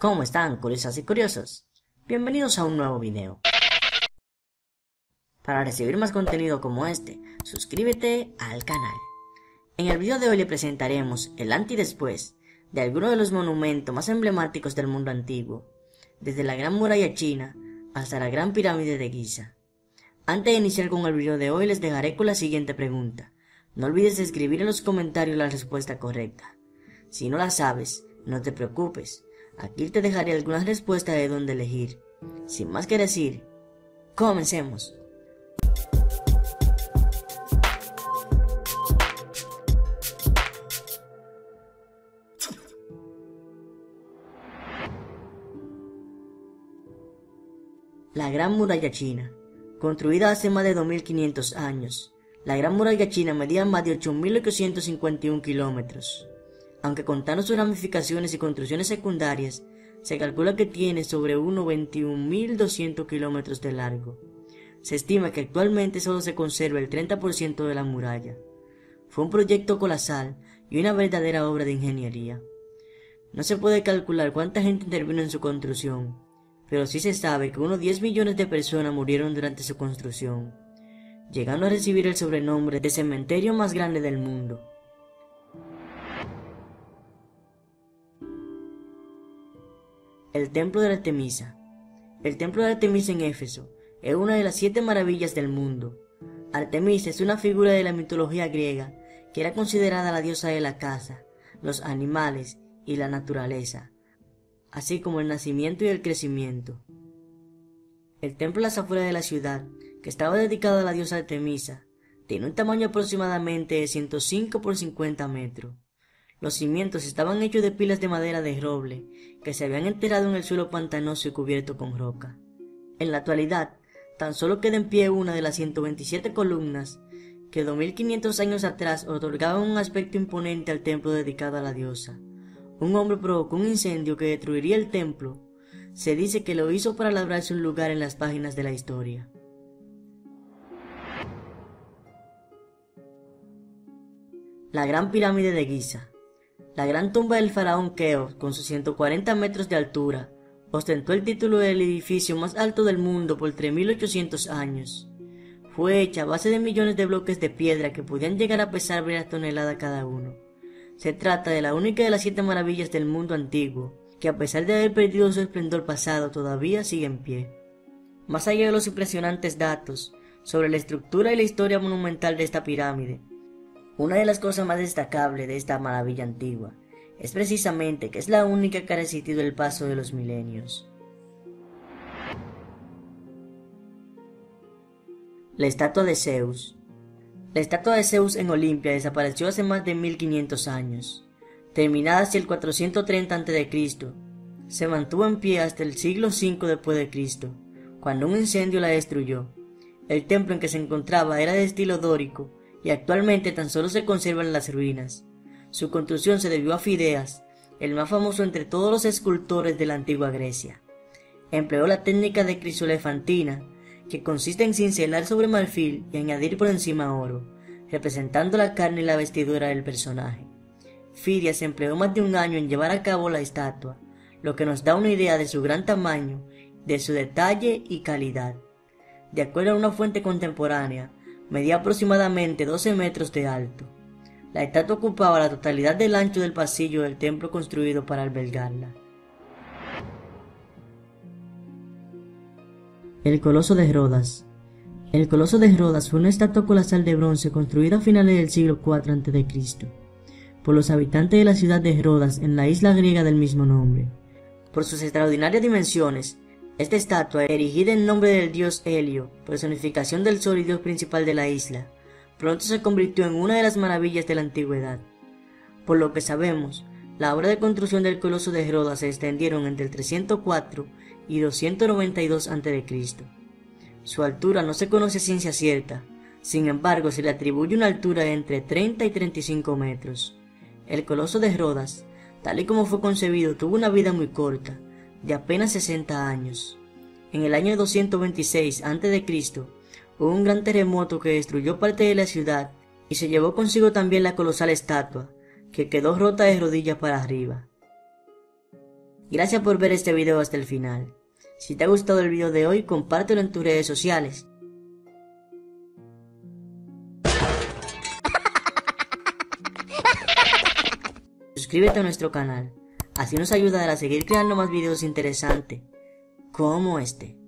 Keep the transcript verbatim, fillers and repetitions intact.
¿Cómo están, curiosas y curiosos? Bienvenidos a un nuevo video. Para recibir más contenido como este, suscríbete al canal. En el video de hoy le presentaremos el antes y después de algunos de los monumentos más emblemáticos del mundo antiguo, desde la Gran Muralla China hasta la Gran Pirámide de Guiza. Antes de iniciar con el video de hoy les dejaré con la siguiente pregunta. No olvides escribir en los comentarios la respuesta correcta. Si no la sabes, no te preocupes. Aquí te dejaré algunas respuestas de dónde elegir. Sin más que decir, comencemos. La Gran Muralla China, construida hace más de dos mil quinientos años. La Gran Muralla China medía más de ocho mil ochocientos cincuenta y uno kilómetros. Aunque contando sus ramificaciones y construcciones secundarias, se calcula que tiene sobre veintiún mil doscientos kilómetros de largo. Se estima que actualmente solo se conserva el treinta por ciento de la muralla. Fue un proyecto colosal y una verdadera obra de ingeniería. No se puede calcular cuánta gente intervino en su construcción, pero sí se sabe que unos diez millones de personas murieron durante su construcción, llegando a recibir el sobrenombre de cementerio más grande del mundo. El Templo de Artemisa. El Templo de Artemisa en Éfeso es una de las siete maravillas del mundo. Artemisa es una figura de la mitología griega que era considerada la diosa de la caza, los animales y la naturaleza, así como el nacimiento y el crecimiento. El templo a las afueras de la ciudad, que estaba dedicado a la diosa Artemisa, tiene un tamaño aproximadamente de ciento cinco por cincuenta metros. Los cimientos estaban hechos de pilas de madera de roble que se habían enterrado en el suelo pantanoso y cubierto con roca. En la actualidad, tan solo queda en pie una de las ciento veintisiete columnas que dos mil quinientos años atrás otorgaban un aspecto imponente al templo dedicado a la diosa. Un hombre provocó un incendio que destruiría el templo. Se dice que lo hizo para labrarse un lugar en las páginas de la historia. La Gran Pirámide de Guiza. La gran tumba del faraón Keops, con sus ciento cuarenta metros de altura, ostentó el título del edificio más alto del mundo por tres mil ochocientos años. Fue hecha a base de millones de bloques de piedra que podían llegar a pesar varias toneladas cada uno. Se trata de la única de las siete maravillas del mundo antiguo, que a pesar de haber perdido su esplendor pasado todavía sigue en pie. Más allá de los impresionantes datos sobre la estructura y la historia monumental de esta pirámide, una de las cosas más destacables de esta maravilla antigua es precisamente que es la única que ha resistido el paso de los milenios. La estatua de Zeus. La estatua de Zeus en Olimpia desapareció hace más de mil quinientos años. Terminada hacia el cuatrocientos treinta antes de Cristo, se mantuvo en pie hasta el siglo cinco después de Cristo, cuando un incendio la destruyó. El templo en que se encontraba era de estilo dórico, y actualmente tan solo se conservan las ruinas. Su construcción se debió a Fideas, el más famoso entre todos los escultores de la antigua Grecia. Empleó la técnica de crisolefantina, que consiste en cincelar sobre marfil y añadir por encima oro, representando la carne y la vestidura del personaje. Fideas empleó más de un año en llevar a cabo la estatua, lo que nos da una idea de su gran tamaño, de su detalle y calidad. De acuerdo a una fuente contemporánea, medía aproximadamente doce metros de alto. La estatua ocupaba la totalidad del ancho del pasillo del templo construido para albergarla. El Coloso de Rodas. El Coloso de Rodas fue una estatua colosal de bronce construida a finales del siglo cuatro antes de Cristo por los habitantes de la ciudad de Rodas en la isla griega del mismo nombre. Por sus extraordinarias dimensiones, esta estatua, erigida en nombre del dios Helio, personificación del sol y dios principal de la isla, pronto se convirtió en una de las maravillas de la antigüedad. Por lo que sabemos, la obra de construcción del Coloso de Rodas se extendieron entre el trescientos cuatro y doscientos noventa y dos antes de Cristo. Su altura no se conoce a ciencia cierta, sin embargo se le atribuye una altura de entre treinta y treinta y cinco metros. El Coloso de Rodas, tal y como fue concebido, tuvo una vida muy corta, de apenas sesenta años. En el año doscientos veintiséis antes de Cristo hubo un gran terremoto que destruyó parte de la ciudad y se llevó consigo también la colosal estatua, que quedó rota de rodillas para arriba. Gracias por ver este video hasta el final. Si te ha gustado el video de hoy, compártelo en tus redes sociales. Suscríbete a nuestro canal, así nos ayudará a seguir creando más videos interesantes como este.